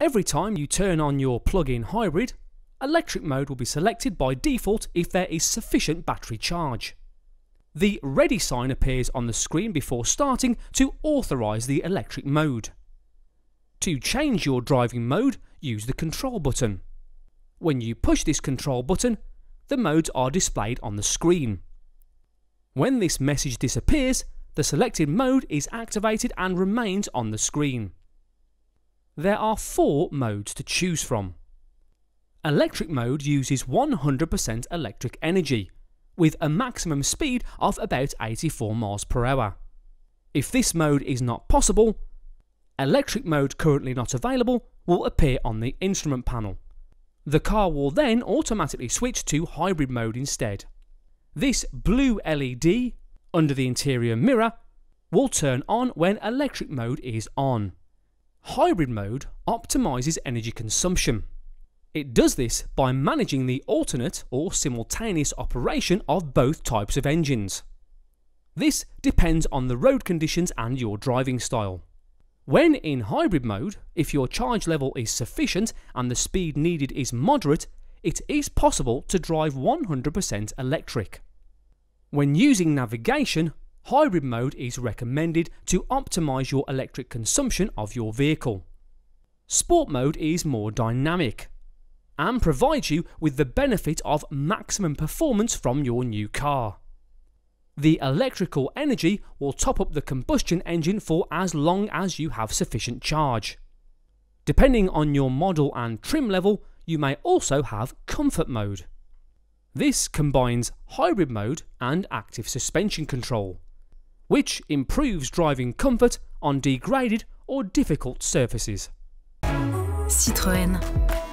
Every time you turn on your plug-in hybrid, electric mode will be selected by default if there is sufficient battery charge. The ready sign appears on the screen before starting to authorise the electric mode. To change your driving mode, use the control button. When you push this control button, the modes are displayed on the screen. When this message disappears, the selected mode is activated and remains on the screen. There are 4 modes to choose from. Electric mode uses 100% electric energy, with a maximum speed of about 84 miles per hour. If this mode is not possible, electric mode currently not available will appear on the instrument panel. The car will then automatically switch to hybrid mode instead. This blue LED under the interior mirror will turn on when electric mode is on. Hybrid mode optimizes energy consumption. It does this by managing the alternate or simultaneous operation of both types of engines. This depends on the road conditions and your driving style. When in hybrid mode, if your charge level is sufficient and the speed needed is moderate, it is possible to drive 100% electric. When using navigation, hybrid mode is recommended to optimise your electric consumption of your vehicle. Sport mode is more dynamic and provides you with the benefit of maximum performance from your new car. The electrical energy will top up the combustion engine for as long as you have sufficient charge. Depending on your model and trim level, you may also have comfort mode. This combines hybrid mode and active suspension control, which improves driving comfort on degraded or difficult surfaces. Citroën.